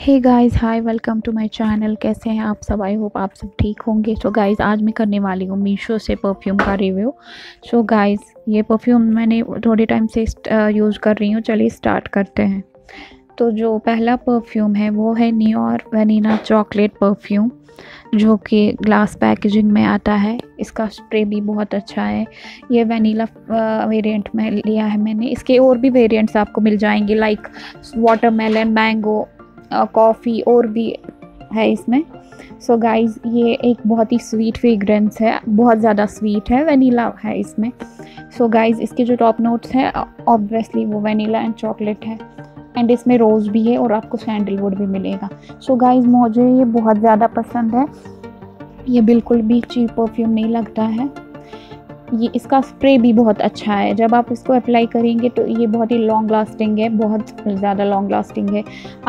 Hey guys, hi, welcome to my channel. कैसे हैं आप सब? आई होप आप सब ठीक होंगे। सो गाइज़, आज मैं करने वाली हूँ मीशो से परफ्यूम का रिव्यू। सो गाइज़, ये परफ्यूम मैंने थोड़े टाइम से यूज़ कर रही हूँ। चलिए स्टार्ट करते हैं। तो जो पहला परफ्यूम है वो है नियोर वनीला चॉकलेट परफ्यूम, जो कि ग्लास पैकेजिंग में आता है। इसका स्प्रे भी बहुत अच्छा है। ये वनीला वेरिएंट में लिया है मैंने। इसके और भी वेरिएंट्स आपको मिल जाएंगे, लाइक वाटरमेलन, मैंगो, कॉफ़ी और भी है इसमें। सो गाइज़, ये एक बहुत ही स्वीट फ्रेगरेंस है, बहुत ज़्यादा स्वीट है, वनीला है इसमें। सो गाइज़, इसके जो टॉप नोट्स हैं ऑब्वियसली वो वनीला एंड चॉकलेट है, एंड इसमें रोज़ भी है और आपको सैंडलवुड भी मिलेगा। सो गाइज़, मुझे ये बहुत ज़्यादा पसंद है। ये बिल्कुल भी चीप परफ्यूम नहीं लगता है। ये इसका स्प्रे भी बहुत अच्छा है। जब आप इसको अप्लाई करेंगे तो ये बहुत ही लॉन्ग लास्टिंग है, बहुत ज़्यादा लॉन्ग लास्टिंग है।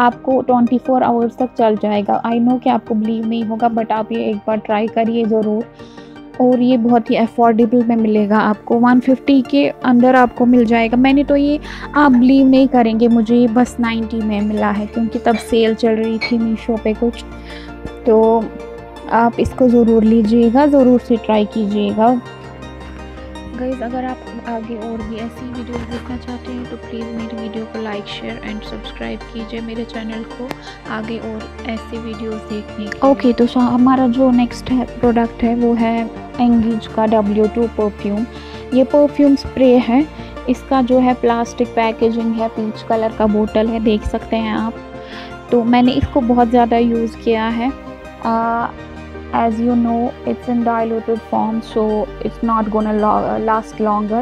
आपको 24 आवर्स तक चल जाएगा। आई नो कि आपको बिलीव नहीं होगा, बट आप ये एक बार ट्राई करिए ज़रूर। और ये बहुत ही अफोर्डेबल में मिलेगा आपको, 150 के अंदर आपको मिल जाएगा। मैंने तो ये, आप बिलीव नहीं करेंगे, मुझे ये बस 90 में मिला है, क्योंकि तब सेल चल रही थी मीशो पे कुछ। तो आप इसको ज़रूर लीजिएगा, ज़रूर से ट्राई कीजिएगा। गाइज़, अगर आप आगे और भी ऐसी वीडियोस देखना चाहते हैं तो प्लीज़ मेरी वीडियो को लाइक, शेयर एंड सब्सक्राइब कीजिए मेरे चैनल को, आगे और ऐसे वीडियोस देखने के। ओके, तो हमारा जो नेक्स्ट प्रोडक्ट है वो है एंगेज का W2 परफ्यूम। ये परफ्यूम स्प्रे है। इसका जो है प्लास्टिक पैकेजिंग है, पीच कलर का बोतल है, देख सकते हैं आप। तो मैंने इसको बहुत ज़्यादा यूज़ किया है। As you know, it's in diluted form, so it's not gonna last longer.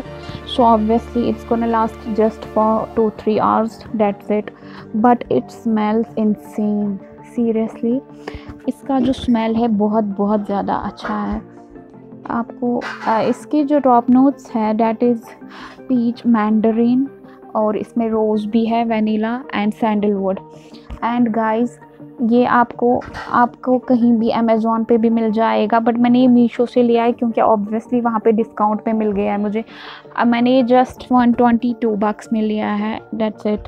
So obviously it's gonna last just for 2-3 hours, that's it. But it smells insane, seriously. इसका जो स्मेल है बहुत ज़्यादा अच्छा है। आपको इसके जो टॉप नोट्स है that is peach, mandarin और इसमें रोज़ भी है, vanilla and sandalwood. And guys, ये आपको कहीं भी अमेज़ॉन पे भी मिल जाएगा, बट मैंने ये मीशो से लिया है क्योंकि ऑब्वियसली वहाँ पे डिस्काउंट पे मिल गया है मुझे। मैंने जस्ट 122 बक्स में लिया है, दैट्स इट।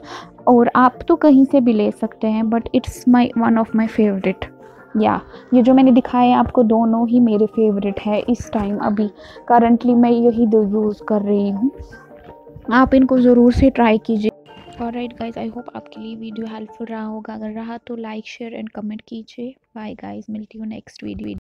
और आप तो कहीं से भी ले सकते हैं, but it's my one of my favourite. या ये जो मैंने दिखाए आपको दोनों ही मेरे फेवरेट है इस टाइम, अभी करंटली मैं यही दो यूज़ कर रही हूँ। आप इनको ज़रूर से ट्राई कीजिए। ऑलराइट गाइज़, आई होप आपके लिए वीडियो हेल्पफुल रहा होगा। अगर रहा तो लाइक, शेयर एंड कमेंट कीजिए। बाय गाइज़, मिलती हूँ नेक्स्ट वीडियो।